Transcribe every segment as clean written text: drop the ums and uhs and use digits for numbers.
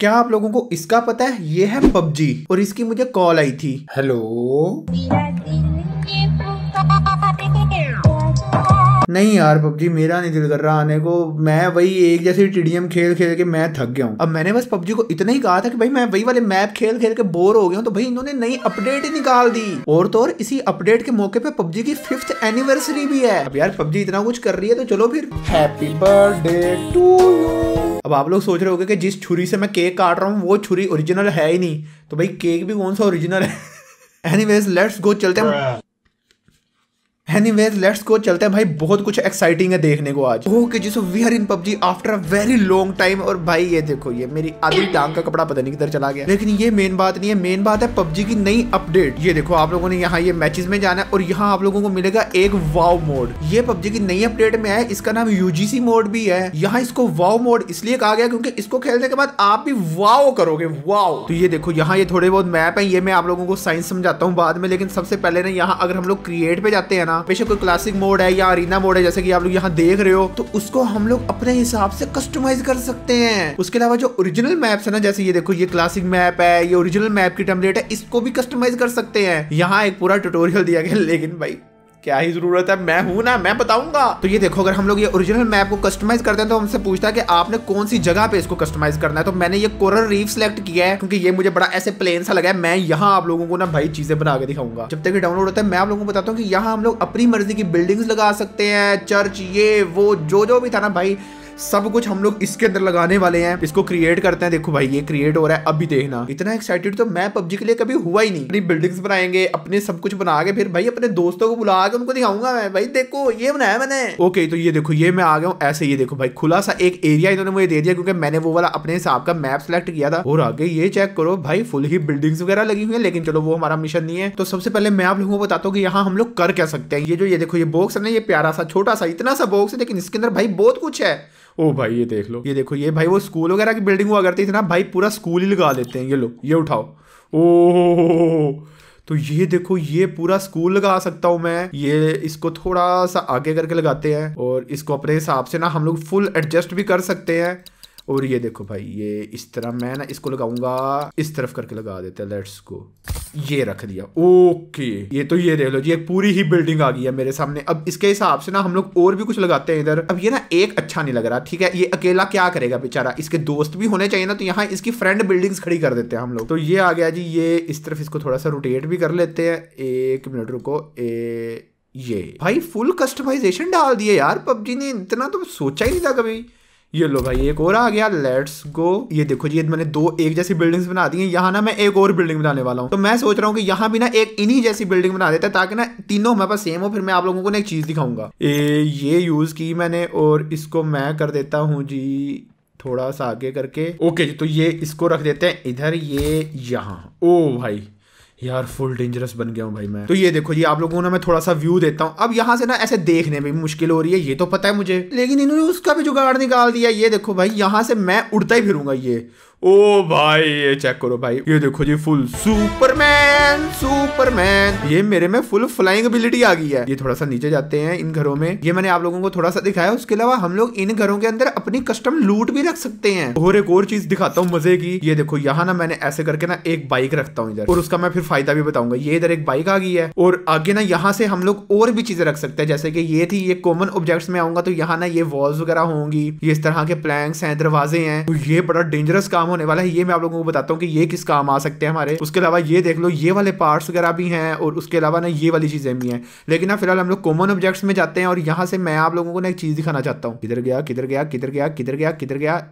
क्या आप लोगों को इसका पता है? ये है PUBG और इसकी मुझे कॉल आई थी। हेलो, नहीं यार PUBG मेरा नहीं दिल कर रहा आने को, मैं वही एक जैसी टीडीएम खेल खेल के मैं थक गया हूँ। अब मैंने बस PUBG को इतना ही कहा था कि भाई मैं वही वाले मैप खेल खेल के बोर हो गया हूँ, तो भाई इन्होंने नई अपडेट ही निकाल दी। और तो और इसी अपडेट के मौके पे PUBG की 5th एनिवर्सरी भी है। अब यार PUBG इतना कुछ कर रही है तो चलो फिर हैप्पी बर्थडे टू यू। अब आप लोग सोच रहे होंगे कि जिस छुरी से मैं केक काट रहा हूँ वो छुरी ओरिजिनल है ही नहीं, तो भाई केक भी कौन सा ओरिजिनल है। एनीवेज लेट्स गो, चलते हैं। Anyways, let's go, चलते हैं भाई, बहुत कुछ एक्साइटिंग है देखने को आज। ओके जी, so we are in PUBG after a very long time. और भाई ये देखो, ये मेरी आधी टांग का कपड़ा पता नहीं किधर चला गया, लेकिन ये मेन बात नहीं है। मेन बात है PUBG की नई अपडेट। ये देखो, आप लोगों ने यहाँ ये मैचेस में जाना है और यहाँ आप लोगों को मिलेगा एक वाव मोड। ये PUBG की नई अपडेट में है, इसका नाम UGC मोड भी है। यहाँ इसको वाव मोड इसलिए कहा गया क्योंकि इसको खेलने के बाद आप भी वाव करोगे, वाव। तो ये देखो, यहाँ ये थोड़े बहुत मैप है, ये मैं आप लोगों को साइंस समझाता हूँ बाद में। लेकिन सबसे पहले ना, यहाँ अगर हम लोग क्रिएट पे जाते हैं ना, बेशक कोई क्लासिक मोड है या अरीना मोड है जैसे कि आप लोग यहाँ देख रहे हो, तो उसको हम लोग अपने हिसाब से कस्टमाइज कर सकते हैं। उसके अलावा जो ओरिजिनल मैप्स है ना, जैसे ये देखो, ये क्लासिक मैप है, ये ओरिजिनल मैप की टेम्पलेट है, इसको भी कस्टमाइज कर सकते हैं। यहाँ एक पूरा ट्यूटोरियल दिया गया, लेकिन भाई क्या ही जरूरत है, मैं हूं ना, मैं बताऊंगा। तो ये देखो, अगर हम लोग ये ओरिजिनल मैप को कस्टमाइज करते हैं तो हमसे पूछता है कि आपने कौन सी जगह पे इसको कस्टमाइज करना है। तो मैंने ये कोरल रीफ सिलेक्ट किया है क्योंकि ये मुझे बड़ा ऐसे प्लेन सा लगा है। मैं यहाँ आप लोगों को ना भाई चीजें बना के दिखाऊंगा। जब तक ये डाउनलोड होता है मैं आप लोगों को बताता हूँ कि यहाँ हम लोग अपनी मर्जी की बिल्डिंग्स लगा सकते हैं, चर्च, ये वो जो भी था ना भाई, सब कुछ हम लोग इसके अंदर लगाने वाले हैं। इसको क्रिएट करते हैं, देखो भाई ये क्रिएट हो रहा है, अभी देखना। इतना एक्साइटेड तो मैं PUBG के लिए कभी हुआ ही नहीं। अपनी बिल्डिंग्स बनाएंगे, अपने सब कुछ बना के फिर भाई अपने दोस्तों को बुला के उनको दिखाऊंगा मैं, भाई देखो ये बनाया मैंने। ओके, तो ये देखो, ये मैं आ गया हूँ ऐसे। ये देखो भाई, खुला सा एक एरिया इन्होंने मुझे दे दिया क्योंकि मैंने वो वाला अपने हिसाब का मैप सेलेक्ट किया था। और आगे ये चेक करो भाई, फुल ही बिल्डिंग्स वगैरह लगी हुई है, लेकिन चलो वो हमारा मिशन नहीं है। तो सबसे पहले मैं आप लोगों को बताता हूँ कि यहाँ हम लोग कर क्या सकते हैं। ये जो ये देखो, ये बॉक्स है ना, ये प्यारा सा छोटा सा इतना सा बॉक्स है, लेकिन इसके अंदर भाई बहुत कुछ है। ओ भाई ये देख लो, ये देखो, ये भाई वो स्कूल वगैरह की बिल्डिंग हुआ करती थी ना भाई, पूरा स्कूल ही लगा देते हैं। ये लो, ये उठाओ। ओ तो ये देखो, ये पूरा स्कूल लगा सकता हूँ मैं। ये इसको थोड़ा सा आगे करके लगाते हैं और इसको अपने हिसाब से ना हम लोग फुल एडजस्ट भी कर सकते हैं। और ये देखो भाई, ये इस तरह मैं ना इसको लगाऊंगा, इस तरफ करके लगा देते हैं। लेट्स गो, ये रख दिया। ओके, ये तो ये देख लो जी, एक पूरी ही बिल्डिंग आ गई है मेरे सामने। अब इसके हिसाब से ना हम लोग और भी कुछ लगाते हैं इधर। अब ये ना एक अच्छा नहीं लग रहा, ठीक है, ये अकेला क्या करेगा बेचारा, इसके दोस्त भी होने चाहिए ना। तो यहाँ इसकी फ्रेंड बिल्डिंग्स खड़ी कर देते हैं हम लोग। तो ये आ गया जी, ये इस तरफ इसको थोड़ा सा रोटेट भी कर लेते हैं। एक मिनट रुको, ये भाई फुल कस्टमाइजेशन डाल दिए यार PUBG ने, इतना तो सोचा ही नहीं था कभी। ये लो भाई, एक और आ गया। लेट्स गो, ये देखो जी, ये मैंने दो एक जैसी बिल्डिंग्स बना दी है। यहाँ ना मैं एक और बिल्डिंग बनाने वाला हूँ। तो मैं सोच रहा हूँ कि यहाँ भी ना एक इन्हीं जैसी बिल्डिंग बना देता है, ताकि ना तीनों हमारे पास सेम हो। फिर मैं आप लोगों को ना एक चीज दिखाऊंगा। ये यूज की मैंने और इसको मैं कर देता हूँ जी थोड़ा सा आगे करके। ओके जी, तो ये इसको रख देते हैं इधर, ये यहाँ। ओ भाई यार फुल डेंजरस बन गया हूँ भाई मैं। तो ये देखो जी, आप लोगों को ना मैं थोड़ा सा व्यू देता हूँ। अब यहाँ से ना ऐसे देखने में भी मुश्किल हो रही है, ये तो पता है मुझे, लेकिन इन्होंने उसका भी जुगाड़ निकाल दिया। ये देखो भाई, यहाँ से मैं उड़ता ही फिरूंगा। ये ओ भाई, ये चेक करो भाई, ये देखो जी, फुल सुपरमैन सुपरमैन, ये मेरे में फुल फ्लाइंग एबिलिटी आ गई है। ये थोड़ा सा नीचे जाते हैं इन घरों में, ये मैंने आप लोगों को थोड़ा सा दिखाया। उसके अलावा हम लोग इन घरों के अंदर अपनी कस्टम लूट भी रख सकते हैं। और एक और चीज दिखाता हूँ मजे की। ये देखो, यहाँ ना मैंने ऐसे करके ना एक बाइक रखता हूँ इधर, और उसका मैं फिर फायदा भी बताऊंगा। ये इधर एक बाइक आ गई है और आगे ना यहाँ से हम लोग और भी चीजें रख सकते हैं, जैसे कि ये थी, ये कॉमन ऑब्जेक्ट्स में आऊंगा तो यहाँ ना ये वॉल्स वगैरह होंगी, ये इस तरह के प्लैंक्स हैं, दरवाजे हैं। तो ये बड़ा डेंजरस काम होने वाला है। ये मैं आप लोगों को बताता हूँ कि ये किस काम आ सकते हैं हमारे। उसके अलावा ये देख लो, ये वाले पार्ट्स वगैरह भी हैं और उसके अलावा ना ये वाली चीजें भी हैं। लेकिन ना फिलहाल हम लोग कॉमन ऑब्जेक्ट्स में जाते हैं और यहाँ से मैं आप लोगों को ना एक चीज दिखाना चाहता हूँ। किधर गया किधर गया किधर गया किधर गया किधर गया,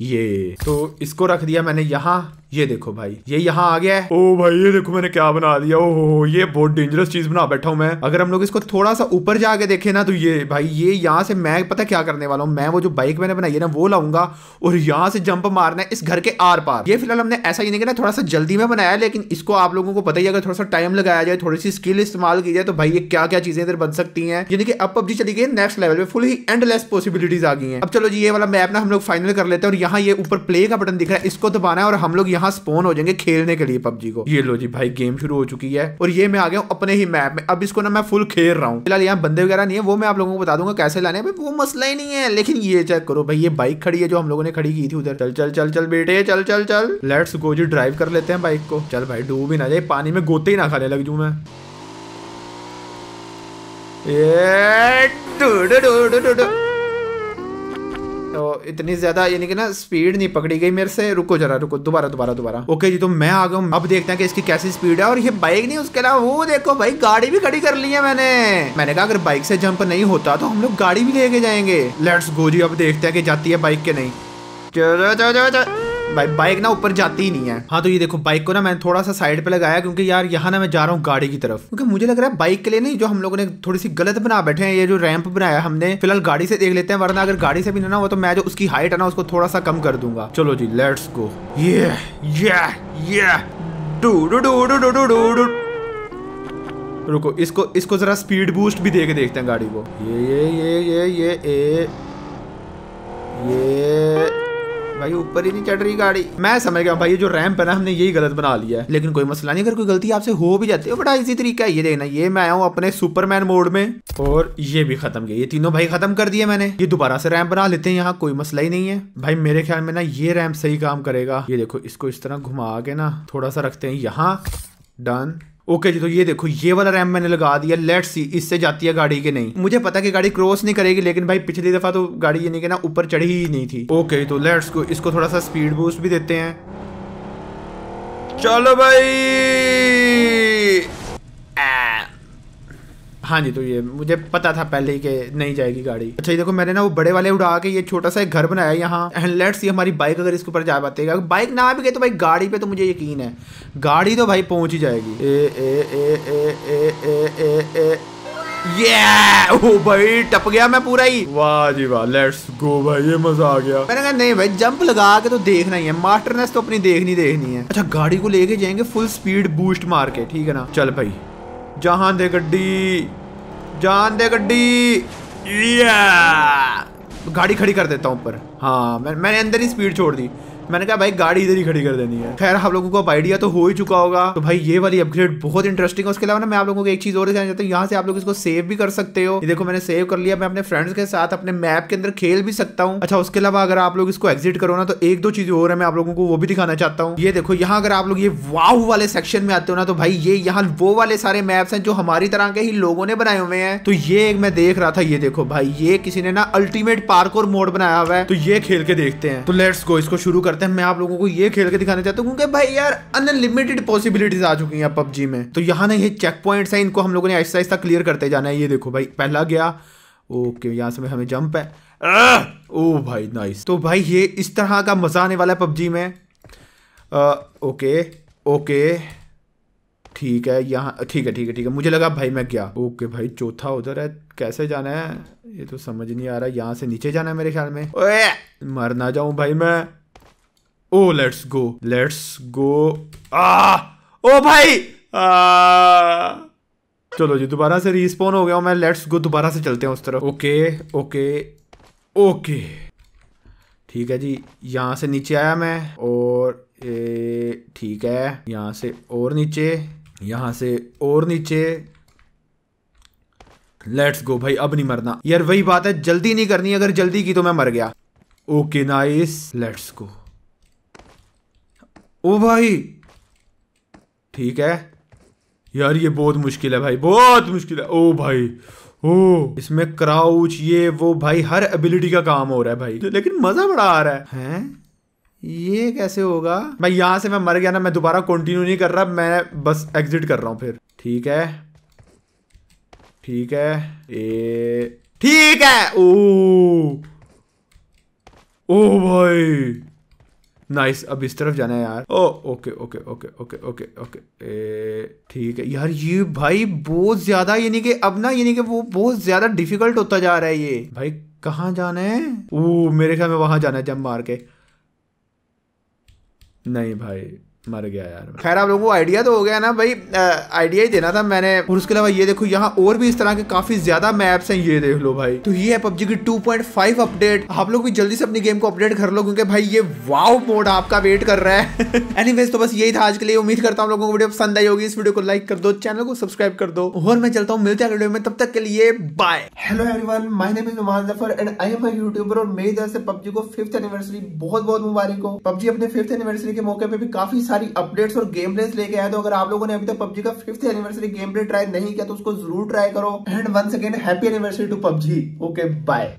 ये तो इसको रख दिया मैंने यहाँ। ये देखो भाई, ये यहाँ आ गया है। ओ भाई ये देखो, मैंने क्या बना दिया। ओहो, ये बहुत डेंजरस चीज बना बैठा हूँ मैं। अगर हम लोग इसको थोड़ा सा ऊपर जाके देखें ना, तो ये भाई, ये यहाँ से मैं पता क्या करने वाला हूँ, मैं वो जो बाइक मैंने बनाई है ना वो लाऊंगा और यहाँ से जंप मारना है इस घर के आर पार। ये फिलहाल हमने ऐसा ही नहीं किया, थोड़ा सा जल्दी में बनाया, लेकिन इसको आप लोगों को पता ही, अगर थोड़ा सा टाइम लगाया जाए, थोड़ी सी स्किल इस्तेमाल की जाए, तो भाई ये क्या क्या चीजें इधर बन सकती है। यानी कि अब PUBG चली गई नेक्स्ट लेवल पे, फुल ही एंडलेस पॉसिबिलिटीज आ गई है। अब चलो जी, ये वाला मैप ना हम लोग फाइनल कर लेते हैं और यहाँ ये ऊपर प्ले का बटन दिख रहा है, इसको दबाना है और हम लोग यहाँ स्पोन हो जाएंगे खेलने के लिए पबजी को। ये लो जी भाई गेम शुरू हो चुकी है और ये मैं आ गया हूँ अपने ही मैप में। अब इसको ना मैं फुल खेल रहा हूँ। फिलहाल यहाँ बंदे वगैरह नहीं है, वो मैं आप लोगों को बता दूंगा कैसे लाने हैं, वो मसला ही नहीं है। लेकिन ये चेक करो भाई, ये बाइक खड़ी है जो हम लोगों ने खड़ी की थी उधर। चल चल चल चल बेटे चल चल चल, लेट्स गो जी, ड्राइव कर लेते हैं बाइक को। चल भाई डूब ही ना जाए पानी में, गोते ही ना खाने लग जाऊं मैं। तो इतनी ज्यादा यानी कि ना स्पीड नहीं पकड़ी गई मेरे से। रुको जरा, रुको दोबारा। ओके जी तो मैं आ गया हूँ। अब देखते हैं कि इसकी कैसी स्पीड है। और ये बाइक नहीं, उसके अलावा वो देखो भाई गाड़ी भी खड़ी कर ली है मैंने कहा अगर बाइक से जंप नहीं होता तो हम लोग गाड़ी भी लेके जाएंगे। लेट्स गो जी, अब देखते हैं कि जाती है बाइक के नहीं। चलो चलो भाई, बाइक ना ऊपर जाती ही नहीं है। हाँ तो ये देखो बाइक को ना मैंने थोड़ा सा साइड पे लगाया क्योंकि यार यहाँ ना मैं जा रहा हूँ गाड़ी की तरफ, क्योंकि मुझे लग रहा है बाइक के लिए नहीं, जो हम लोगों ने थोड़ी सी गलत बना बैठे हैं ये जो रैंप बनाया हमने। फिलहाल गाड़ी से देख लेते हैं, वरना अगर गाड़ी से भी ना हो तो मैं जो उसकी हाइट है ना उसको थोड़ा सा कम कर दूंगा। चलो जी लेट्स गो। ये रुको, इसको जरा स्पीड बूस्ट भी देके देखते हैं गाड़ी को। ये भाई ऊपर ही नहीं चढ़ रही गाड़ी। मैं समझ गया भाई, ये जो रैंप है ना हमने यही गलत बना लिया है, लेकिन कोई मसला नहीं। अगर कोई गलती आपसे हो भी जाती है बड़ा इजी तरीका है। ये देखना, ये मैं आया हूँ अपने सुपरमैन मोड में और ये भी खत्म किया। ये तीनों भाई खत्म कर दिए मैंने। ये दोबारा से रैंप बना लेते हैं यहाँ, कोई मसला ही नहीं है भाई। मेरे ख्याल में ना ये रैंप सही काम करेगा। ये देखो, इसको इस तरह घुमा के ना थोड़ा सा रखते हैं यहाँ, डन। ओके जी तो ये देखो, ये वाला रैंप मैंने लगा दिया। लेट्स सी इससे जाती है गाड़ी के नहीं। मुझे पता कि गाड़ी क्रॉस नहीं करेगी, लेकिन भाई पिछली दफा तो गाड़ी ये नहीं कि ना ऊपर चढ़ी ही नहीं थी। ओके तो लेट्स को इसको थोड़ा सा स्पीड बूस्ट भी देते हैं। चलो भाई, हाँ जी तो ये मुझे पता था पहले ही कि नहीं जाएगी गाड़ी। अच्छा ये देखो, मैंने ना वो बड़े वाले उड़ा के ये छोटा सा एक घर बनाया यहाँ। एंड लेट्स सी हमारी बाइक अगर इसके ऊपर जा पाती है, बाइक ना भी गई तो भाई गाड़ी पे तो मुझे यकीन है गाड़ी तो भाई पहुंच ही जाएगी। ए, ए, ए, ए, ए, ए, ए, ए, Yeah! ओ भाई टप गया मैं पूरा ही। वाह जी वाह, लेट्स गो भाई, ये मजा आ गया। मैंने कहा नहीं भाई, जंप लगा के तो देखना ही है, मास्टरनेस तो अपनी देखनी है। अच्छा गाड़ी को लेके जाएंगे फुल स्पीड बूस्ट मार के, ठीक है ना। चल भाई जहां दे गड्डी, जान दे गड्डी। गाड़ी खड़ी कर देता हूँ ऊपर। हाँ मैंने अंदर ही स्पीड छोड़ दी, मैंने कहा भाई गाड़ी इधर ही खड़ी कर देनी है। खैर आप लोगों को अब आइडिया तो हो ही चुका होगा। तो भाई ये वाली अपग्रेड बहुत इंटरेस्टिंग है। उसके अलावा ना मैं आप लोगों को एक चीज और चाहता हूँ, यहाँ से आप लोग इसको सेव भी कर सकते हो। देखो मैंने सेव कर लिया, मैं अपने फ्रेंड्स के साथ अपने मैप के अंदर खेल भी सकता हूँ। अच्छा उसके अलावा अगर आप लोग इसको एग्जिट करो ना तो एक दो चीज और है, मैं आप लोगों को वो भी दिखाना चाहता हूँ। ये देखो यहाँ अगर आप लोग ये वाव वाले सेक्शन में आते हो ना तो भाई ये यहाँ वो वाले सारे मैप्स हैं जो हमारी तरह के ही लोगों ने बनाए हुए हैं। तो ये एक मैं देख रहा था, ये देखो भाई ये किसी ने ना अल्टीमेट पार्कोर मोड बनाया हुआ है, तो ये खेल के देखते हैं। तो लेट्स गो, इसको शुरू करते हैं। मैं आप लोगों को ये खेल के दिखाना चाहता हूँ क्योंकि भाई यार अनलिमिटेड पॉसिबिलिटीज आ चुकी हैं पबजी में। तो यहाँ ना ये चेक पॉइंट्स हैं, इनको हम लोगों ने आहिस्ता आहिस्ता क्लियर करते जाना है। ये देखो भाई पहला गया, ओके यहाँ से हमें जंप है। ओ भाई नाइस। तो भाई ये इस तरह का मजा आने वाला है पबजी में। ओके ओके ठीक है, यहाँ ठीक है। मुझे लगा भाई मैं गया। ओके भाई चौथा उधर है, कैसे जाना है ये तो समझ नहीं आ रहा। यहाँ से नीचे जाना है मेरे ख्याल में। ओए मर ना जाऊं भाई मैं। ओ लेट्स गो। ओ भाई चलो जी दोबारा से रिस्पॉन हो गया हूं मैं। लेट्स गो दोबारा से चलते हैं उस तरफ। ओके ठीक है जी, यहाँ से नीचे आया मैं और ठीक है यहाँ से और नीचे, यहाँ से और नीचे। लेट्स गो भाई, अब नहीं मरना यार, वही बात है जल्दी नहीं करनी, अगर जल्दी की तो मैं मर गया। Okay nice, let's go. ओ भाई ठीक है यार, ये बहुत मुश्किल है भाई, बहुत मुश्किल है। ओ भाई ओ, इसमें क्राउच ये वो भाई हर एबिलिटी का काम हो रहा है भाई, लेकिन मजा बड़ा आ रहा है। ये कैसे होगा भाई, यहाँ से मैं मर गया ना, मैं दोबारा कंटिन्यू नहीं कर रहा, मैं बस एग्जिट कर रहा हूँ फिर। ठीक है ठीक है। ओ भाई नाइस, अब इस तरफ जाना है यार। ओ ओके ठीक है यार, ये भाई बहुत ज्यादा यानी कि अब ना यानी कि वो बहुत ज्यादा डिफिकल्ट होता जा रहा है ये। भाई कहाँ जाना है? ओ मेरे ख्याल में वहां जाना है, जंप मार के। नहीं भाई मर गया यार। खैर आप लोगों को आइडिया तो हो गया ना भाई, आइडिया ही देना था मैंने। और उसके अलावा ये देखो यहाँ और भी इस तरह के काफी ज्यादा मैप्स हैं, ये देख लो भाई। तो ये है पबजी की 2.5 अपडेट। आप लोग भी जल्दी से अपनी गेम को अपडेट कर लो क्योंकि भाई ये वाव मोड आपका वेट कर रहा है। एनीवेज तो बस यही था आज के लिए। उम्मीद करता हूँ आप लोगों को वीडियो पसंद आई होगी। इस वीडियो को लाइक कर दो, चैनल को सब्सक्राइब कर दो और मैं चलता हूँ, मिलते हैं अगले वीडियो में, तब तक के लिए bye. Hello everyone, my name is Umar Zafar and I am a YouTuber और मेरी तरफ से पबजी को 5th एनिवर्सरी बहुत बहुत मुबारक हो। पबजी अपने 5th एनिवर्सरी के मौके पे भी काफी सारी अपडेट्स और गेम प्लेस लेके आया, तो अगर आप लोगों ने अभी तक पबजी का 5th anniversary game play try नहीं किया तो उसको जरूर ट्राई करो। And once again happy anniversary to PUBG. Okay bye.